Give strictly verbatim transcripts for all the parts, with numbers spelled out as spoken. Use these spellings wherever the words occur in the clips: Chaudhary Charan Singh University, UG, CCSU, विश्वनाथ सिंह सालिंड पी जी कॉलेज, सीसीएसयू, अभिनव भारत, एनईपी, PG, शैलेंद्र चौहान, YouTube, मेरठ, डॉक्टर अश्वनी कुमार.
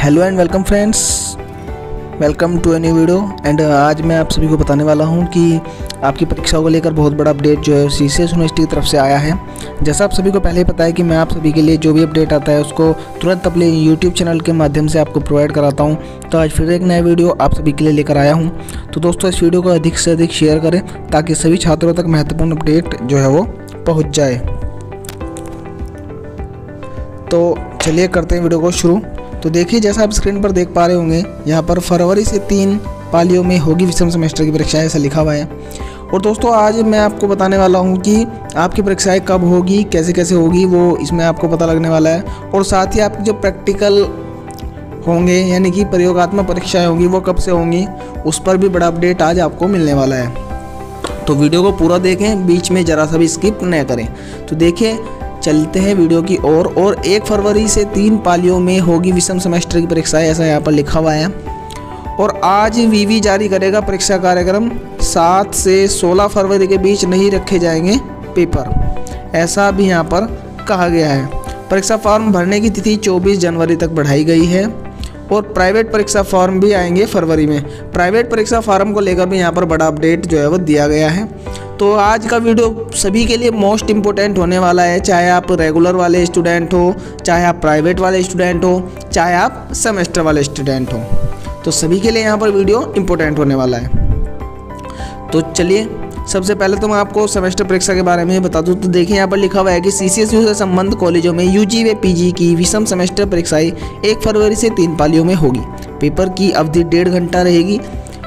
Hello and welcome friends, welcome to a new video. And आज मैं आप सभी को बताने वाला हूं कि आपकी परीक्षाओं को लेकर बहुत बड़ा अपडेट जो है सी सी एस यूनिवर्सिटी की तरफ से आया है। जैसा आप सभी को पहले ही पता है कि मैं आप सभी के लिए जो भी अपडेट आता है उसको तुरंत अपने यूट्यूब चैनल के माध्यम से आपको प्रोवाइड कराता हूं। तो आज फिर एक नया वीडियो आप सभी के लिए लेकर आया हूँ। तो दोस्तों, इस वीडियो को अधिक से अधिक शेयर करें ताकि सभी छात्रों तक महत्वपूर्ण अपडेट जो है वो पहुँच जाए। तो चलिए करते हैं वीडियो को शुरू। तो देखिए, जैसा आप स्क्रीन पर देख पा रहे होंगे, यहाँ पर फरवरी से तीन पालियों में होगी विषम सेमेस्टर की परीक्षाएं, ऐसा लिखा हुआ है। और दोस्तों, आज मैं आपको बताने वाला हूँ कि आपकी परीक्षाएं कब होगी, कैसे कैसे होगी, वो इसमें आपको पता लगने वाला है। और साथ ही आपके जो प्रैक्टिकल होंगे यानी कि प्रयोगात्मक परीक्षाएँ होंगी वो कब से होंगी, उस पर भी बड़ा अपडेट आज आपको मिलने वाला है। तो वीडियो को पूरा देखें, बीच में ज़रा सा भी स्किप न करें। तो देखिए, चलते हैं वीडियो की ओर। और, और एक फरवरी से तीन पालियों में होगी विषम सेमेस्टर की परीक्षाएं, ऐसा यहाँ पर लिखा हुआ है। और आज वीवी जारी करेगा परीक्षा कार्यक्रम, सात से सोलह फरवरी के बीच नहीं रखे जाएंगे पेपर, ऐसा भी यहाँ पर कहा गया है। परीक्षा फॉर्म भरने की तिथि चौबीस जनवरी तक बढ़ाई गई है। और प्राइवेट परीक्षा फॉर्म भी आएंगे फरवरी में। प्राइवेट परीक्षा फॉर्म को लेकर भी यहाँ पर बड़ा अपडेट जो है वो दिया गया है। तो आज का वीडियो सभी के लिए मोस्ट इम्पोर्टेंट होने वाला है, चाहे आप रेगुलर वाले स्टूडेंट हो, चाहे आप प्राइवेट वाले स्टूडेंट हो, चाहे आप सेमेस्टर वाले स्टूडेंट हो। तो सभी के लिए यहाँ पर वीडियो इम्पोर्टेंट होने वाला है। तो चलिए, सबसे पहले तो मैं आपको सेमेस्टर परीक्षा के बारे में बता दूं। तो देखिए, यहाँ पर लिखा हुआ है कि सीसीएसयू से संबंध कॉलेजों में यूजी व पीजी की विषम सेमेस्टर परीक्षाएं एक फरवरी से तीन पालियों में होगी। पेपर की अवधि डेढ़ घंटा रहेगी।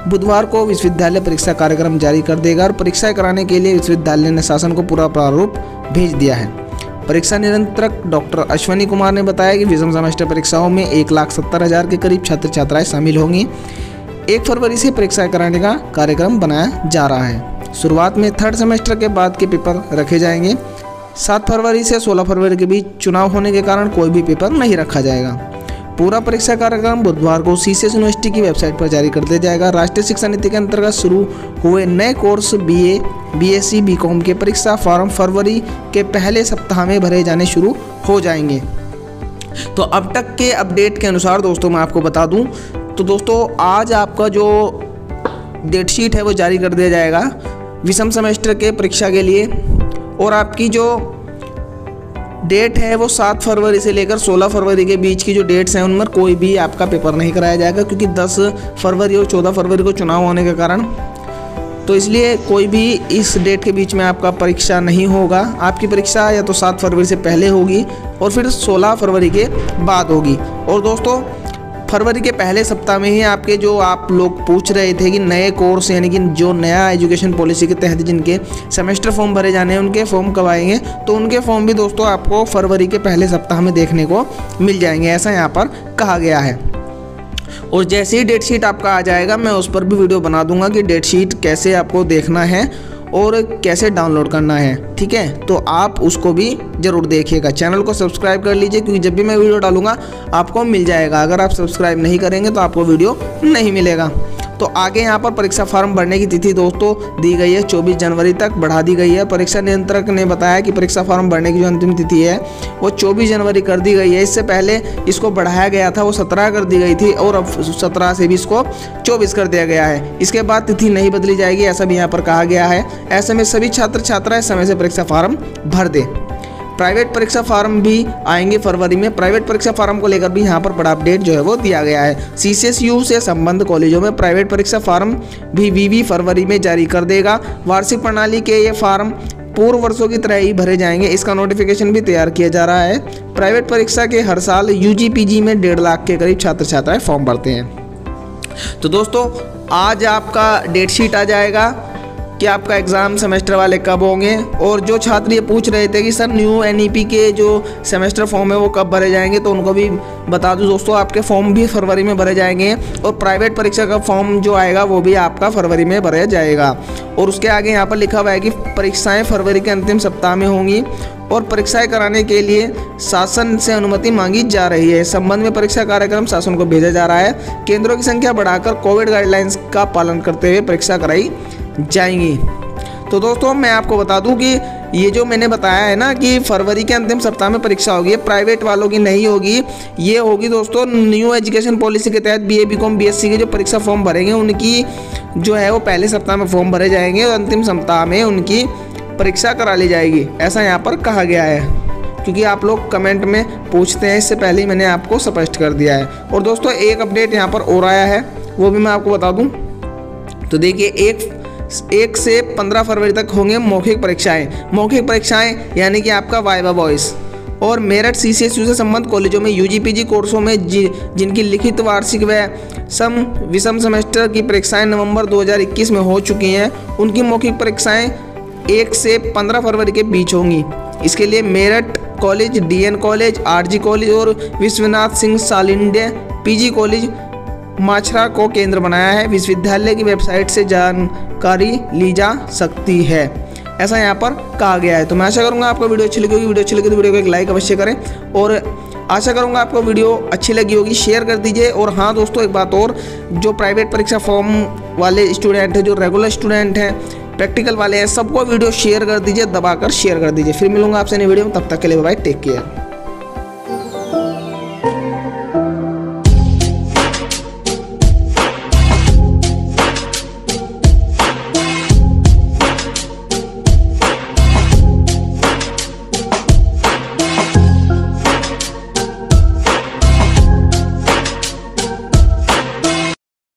बुधवार को विश्वविद्यालय परीक्षा कार्यक्रम जारी कर देगा और परीक्षाएं कराने के लिए विश्वविद्यालय ने शासन को पूरा प्रारूप भेज दिया है। परीक्षा नियंत्रक डॉक्टर अश्वनी कुमार ने बताया कि विषम सेमेस्टर परीक्षाओं में एक लाख सत्तर हज़ार के करीब छात्र छात्राएँ शामिल होंगी। एक फरवरी से परीक्षाएं कराने का कार्यक्रम बनाया जा रहा है। शुरुआत में थर्ड सेमेस्टर के बाद के पेपर रखे जाएंगे। सात फरवरी से सोलह फरवरी के बीच चुनाव होने के कारण कोई भी पेपर नहीं रखा जाएगा। पूरा परीक्षा कार्यक्रम बुधवार को सीसीएस यूनिवर्सिटी की वेबसाइट पर जारी कर दिया जाएगा। राष्ट्रीय शिक्षा नीति के अंतर्गत शुरू हुए नए कोर्स बीए, बीएससी, बीकॉम के परीक्षा फॉर्म फरवरी के पहले सप्ताह में भरे जाने शुरू हो जाएंगे। तो अब तक के अपडेट के अनुसार दोस्तों मैं आपको बता दूं, तो दोस्तों आज आपका जो डेटशीट है वो जारी कर दिया जाएगा विषम सेमेस्टर के परीक्षा के लिए। और आपकी जो डेट है वो सात फरवरी से लेकर सोलह फरवरी के बीच की जो डेट्स हैं उनमें कोई भी आपका पेपर नहीं कराया जाएगा, क्योंकि दस फरवरी और चौदह फरवरी को चुनाव होने के कारण, तो इसलिए कोई भी इस डेट के बीच में आपका परीक्षा नहीं होगा। आपकी परीक्षा या तो सात फरवरी से पहले होगी और फिर सोलह फरवरी के बाद होगी। और दोस्तों, फरवरी के पहले सप्ताह में ही आपके जो आप लोग पूछ रहे थे कि नए कोर्स यानी कि जो नया एजुकेशन पॉलिसी के तहत जिनके सेमेस्टर फॉर्म भरे जाने हैं उनके फॉर्म कब आएंगे, तो उनके फॉर्म भी दोस्तों आपको फरवरी के पहले सप्ताह में देखने को मिल जाएंगे, ऐसा यहाँ पर कहा गया है। और जैसे ही डेट शीट आपका आ जाएगा मैं उस पर भी वीडियो बना दूंगा कि डेट शीट कैसे आपको देखना है और कैसे डाउनलोड करना है, ठीक है। तो आप उसको भी ज़रूर देखिएगा। चैनल को सब्सक्राइब कर लीजिए, क्योंकि जब भी मैं वीडियो डालूंगा आपको मिल जाएगा। अगर आप सब्सक्राइब नहीं करेंगे तो आपको वीडियो नहीं मिलेगा। तो आगे यहाँ पर परीक्षा फॉर्म भरने की तिथि दोस्तों दी गई है, चौबीस जनवरी तक बढ़ा दी गई है। परीक्षा नियंत्रक ने बताया कि परीक्षा फॉर्म भरने की जो अंतिम तिथि है वो चौबीस जनवरी कर दी गई है। इससे पहले इसको बढ़ाया गया था, वो सत्रह कर दी गई थी, और अब सत्रह से भी इसको चौबीस कर दिया गया है। इसके बाद तिथि नहीं बदली जाएगी, ऐसा भी यहाँ पर कहा गया है। ऐसे में सभी छात्र छात्राएं समय से परीक्षा फॉर्म भर दें। प्राइवेट परीक्षा फॉर्म भी आएंगे फरवरी में। प्राइवेट परीक्षा फॉर्म को लेकर भी यहाँ पर बड़ा अपडेट जो है वो दिया गया है। सीसीएसयू से संबंध कॉलेजों में प्राइवेट परीक्षा फॉर्म भी वीवी फरवरी में जारी कर देगा। वार्षिक प्रणाली के ये फॉर्म पूर्व वर्षों की तरह ही भरे जाएंगे। इसका नोटिफिकेशन भी तैयार किया जा रहा है। प्राइवेट परीक्षा के हर साल यूजी पीजी में डेढ़ लाख के करीब छात्र छात्राएं फॉर्म भरते हैं। तो दोस्तों, आज आपका डेटशीट आ जाएगा कि आपका एग्ज़ाम सेमेस्टर वाले कब होंगे। और जो छात्र ये पूछ रहे थे कि सर न्यू एनईपी के जो सेमेस्टर फॉर्म है वो कब भरे जाएंगे, तो उनको भी बता दूं दोस्तों, आपके फॉर्म भी फरवरी में भरे जाएंगे। और प्राइवेट परीक्षा का फॉर्म जो आएगा वो भी आपका फरवरी में भरा जाएगा। और उसके आगे यहाँ पर लिखा हुआ है कि परीक्षाएँ फरवरी के अंतिम सप्ताह में होंगी और परीक्षाएं कराने के लिए शासन से अनुमति मांगी जा रही है। इस संबंध में परीक्षा कार्यक्रम शासन को भेजा जा रहा है। केंद्रों की संख्या बढ़ाकर कोविड गाइडलाइंस का पालन करते हुए परीक्षा कराई जाएंगी। तो दोस्तों, मैं आपको बता दूं कि ये जो मैंने बताया है ना कि फरवरी के अंतिम सप्ताह में परीक्षा होगी, प्राइवेट वालों की नहीं होगी, ये होगी दोस्तों न्यू एजुकेशन पॉलिसी के तहत बीए बीकॉम बीएससी के जो परीक्षा फॉर्म भरेंगे उनकी जो है वो पहले सप्ताह में फॉर्म भरे जाएंगे और अंतिम सप्ताह में उनकी परीक्षा करा ली जाएगी, ऐसा यहाँ पर कहा गया है। क्योंकि आप लोग कमेंट में पूछते हैं, इससे पहले मैंने आपको स्पष्ट कर दिया है। और दोस्तों एक अपडेट यहाँ पर और आया है, वो भी मैं आपको बता दूँ। तो देखिए एक एक से पंद्रह फरवरी तक होंगे मौखिक परीक्षाएं। मौखिक परीक्षाएं यानी कि आपका वाइवा वॉइस और मेरठ C C S U से संबंध कॉलेजों में यू जी पी जी कोर्सों में जि, जिनकी लिखित वार्षिक व सम विषम सेमेस्टर की परीक्षाएं नवंबर दो हज़ार इक्कीस में हो चुकी हैं, उनकी मौखिक परीक्षाएं एक से पंद्रह फरवरी के बीच होंगी। इसके लिए मेरठ college, D N college, R G college और विश्वनाथ सिंह सालिंड पी जी कॉलेज माछरा को केंद्र बनाया है। विश्वविद्यालय की वेबसाइट से जानकारी ली जा सकती है, ऐसा यहाँ पर कहा गया है। तो मैं आशा करूँगा आपको वीडियो अच्छी लगी होगी। वीडियो अच्छी लगी तो वीडियो को एक लाइक अवश्य करें और आशा करूँगा आपको वीडियो अच्छी लगी होगी, शेयर कर दीजिए। और हाँ दोस्तों एक बात और, जो प्राइवेट परीक्षा फॉर्म वाले स्टूडेंट हैं, जो रेगुलर स्टूडेंट हैं, प्रैक्टिकल वाले हैं, सबको वीडियो शेयर कर दीजिए, दबाकर शेयर कर दीजिए। फिर मिलूंगा आपसे नई वीडियो में, तब तक के लिए बाय, टेक केयर।